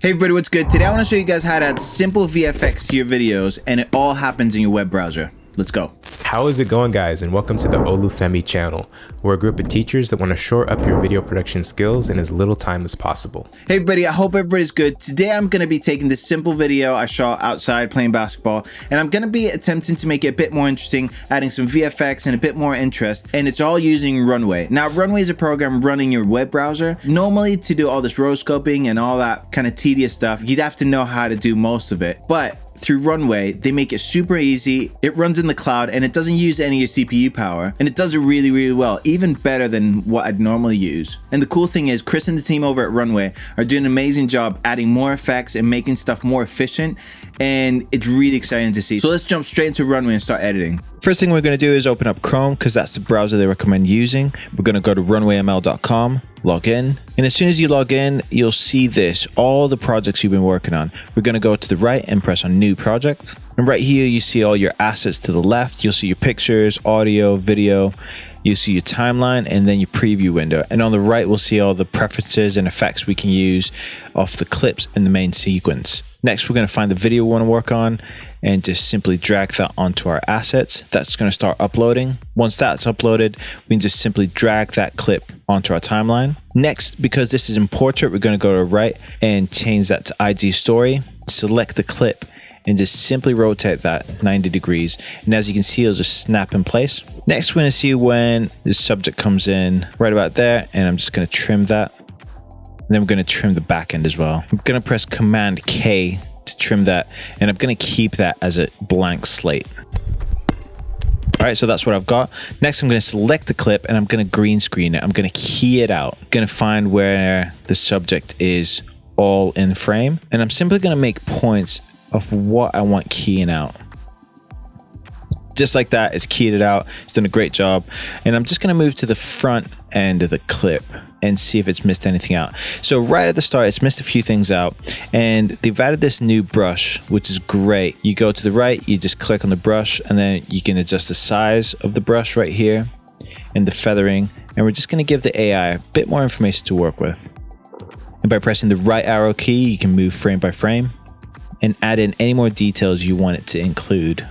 Hey everybody, what's good? Today I want to show you guys how to add simple VFX to your videos, and it all happens in your web browser. Let's go. How is it going, guys, and welcome to the Olufemi channel. We're a group of teachers that want to shore up your video production skills in as little time as possible. Hey everybody, I hope everybody's good. Today I'm going to be taking this simple video I shot outside playing basketball, and I'm going to be attempting to make it a bit more interesting, adding some VFX and a bit more interest, and it's all using Runway. Now, Runway is a program running your web browser. Normally, to do all this rotoscoping and all that kind of tedious stuff, you'd have to know how to do most of it, but through Runway, they make it super easy. It runs in the cloud and it doesn't use any of your CPU power, and it does it really, really well, even better than what I'd normally use. And the cool thing is, Chris and the team over at Runway are doing an amazing job adding more effects and making stuff more efficient, and it's really exciting to see. So let's jump straight into Runway and start editing. First thing we're gonna do is open up Chrome, because that's the browser they recommend using. We're gonna go to runwayml.com, log in, and as soon as you log in, you'll see this, all the projects you've been working on. We're going to go to the right and press on new project, and right here you see all your assets. To the left you'll see your pictures, audio, video, you see your timeline, and then your preview window, and on the right we'll see all the preferences and effects we can use off the clips and the main sequence. Next, we're going to find the video we want to work on and just simply drag that onto our assets. That's going to start uploading. Once that's uploaded, we can just simply drag that clip onto our timeline. Next, because this is in portrait, we're going to go to right and change that to IG story, select the clip, and just simply rotate that 90 degrees. And as you can see, it'll just snap in place. Next, we're going to see when the subject comes in right about there, and I'm just going to trim that. And then we're going to trim the back end as well. I'm going to press Command K to trim that, and I'm going to keep that as a blank slate. All right, so that's what I've got. Next, I'm going to select the clip and I'm going to green screen it. I'm going to key it out. I'm going to find where the subject is all in frame, and I'm simply going to make points of what I want keying out. Just like that, it's keyed it out. It's done a great job. And I'm just going to move to the front end of the clip and see if it's missed anything out. So right at the start, it's missed a few things out, and they've added this new brush, which is great. You go to the right, you just click on the brush, and then you can adjust the size of the brush right here and the feathering. And we're just going to give the AI a bit more information to work with. And by pressing the right arrow key, you can move frame by frame and add in any more details you want it to include.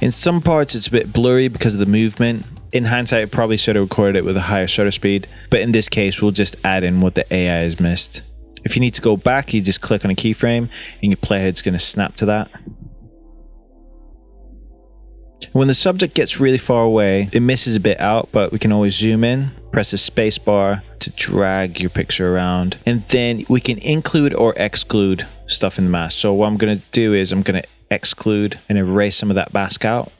In some parts, it's a bit blurry because of the movement. In hindsight, I probably should have recorded it with a higher shutter speed, but in this case, we'll just add in what the AI has missed. If you need to go back, you just click on a keyframe and your playhead's going to snap to that. When the subject gets really far away, it misses a bit out, but we can always zoom in, press the space bar to drag your picture around, and then we can include or exclude stuff in the mask. So what I'm going to do is I'm going to exclude and erase some of that mask out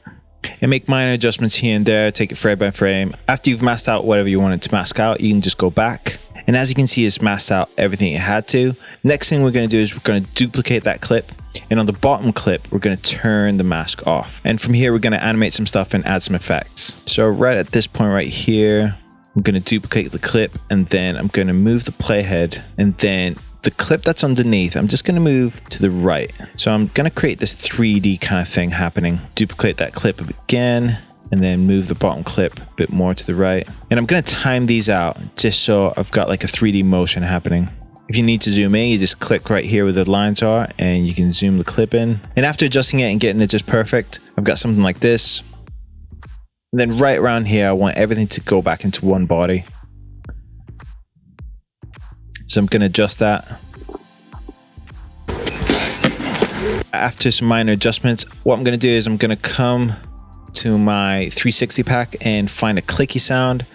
and make minor adjustments here and there. Take it frame by frame. After you've masked out whatever you wanted to mask out, you can just go back, and as you can see, it's masked out everything it had to. Next thing we're going to do is we're going to duplicate that clip, and on the bottom clip we're going to turn the mask off, and from here we're going to animate some stuff and add some effects. So right at this point right here, I'm going to duplicate the clip, and then I'm going to move the playhead, and then the clip that's underneath, I'm just going to move to the right. So I'm going to create this 3D kind of thing happening. Duplicate that clip again, and then move the bottom clip a bit more to the right. And I'm going to time these out just so I've got like a 3D motion happening. If you need to zoom in, you just click right here where the lines are and you can zoom the clip in. And after adjusting it and getting it just perfect, I've got something like this. And then right around here, I want everything to go back into one body. So I'm going to adjust that. After some minor adjustments, what I'm going to do is I'm going to come to my 360 pack and find a clicky sound,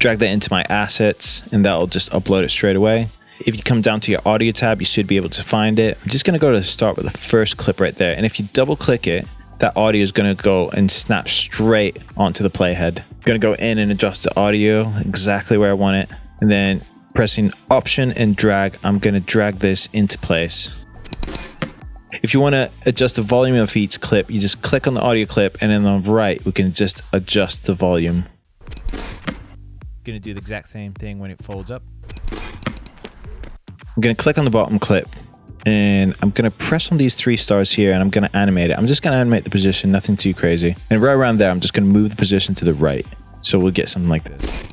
drag that into my assets, and that'll just upload it straight away. If you come down to your audio tab, you should be able to find it. I'm just going to go to start with the first clip right there. And if you double click it, that audio is going to go and snap straight onto the playhead. I'm going to go in and adjust the audio exactly where I want it. And then pressing option and drag, I'm going to drag this into place. If you want to adjust the volume of each clip, you just click on the audio clip, and then on the right we can just adjust the volume. Going to do the exact same thing when it folds up. I'm going to click on the bottom clip, and I'm going to press on these three stars here, and I'm going to animate it. I'm just going to animate the position, nothing too crazy. And right around there, I'm just going to move the position to the right. So we'll get something like this.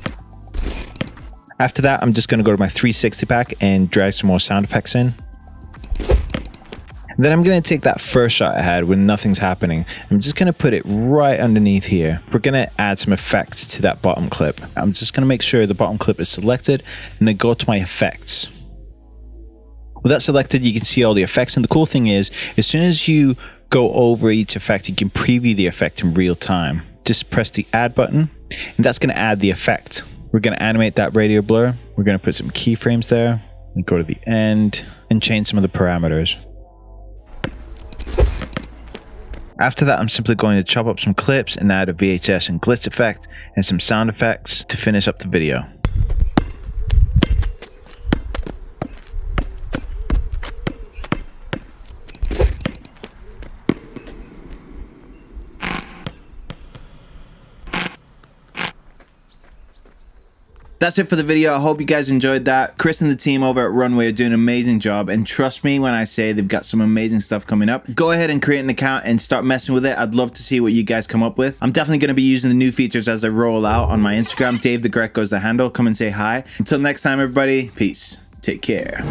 After that, I'm just going to go to my 360 pack and drag some more sound effects in. And then I'm going to take that first shot I had when nothing's happening. I'm just going to put it right underneath here. We're going to add some effects to that bottom clip. I'm just going to make sure the bottom clip is selected and then go to my effects. With that selected, you can see all the effects. And the cool thing is, as soon as you go over each effect, you can preview the effect in real time. Just press the add button and that's going to add the effect. We're going to animate that radial blur. We're going to put some keyframes there and go to the end and change some of the parameters. After that, I'm simply going to chop up some clips and add a VHS and glitch effect and some sound effects to finish up the video. That's it for the video. I hope you guys enjoyed that. Chris and the team over at Runway are doing an amazing job, and trust me when I say they've got some amazing stuff coming up. Go ahead and create an account and start messing with it. I'd love to see what you guys come up with. I'm definitely going to be using the new features as they roll out on my Instagram. Dave the Greco is the handle. Come and say hi. Until next time, everybody. Peace. Take care.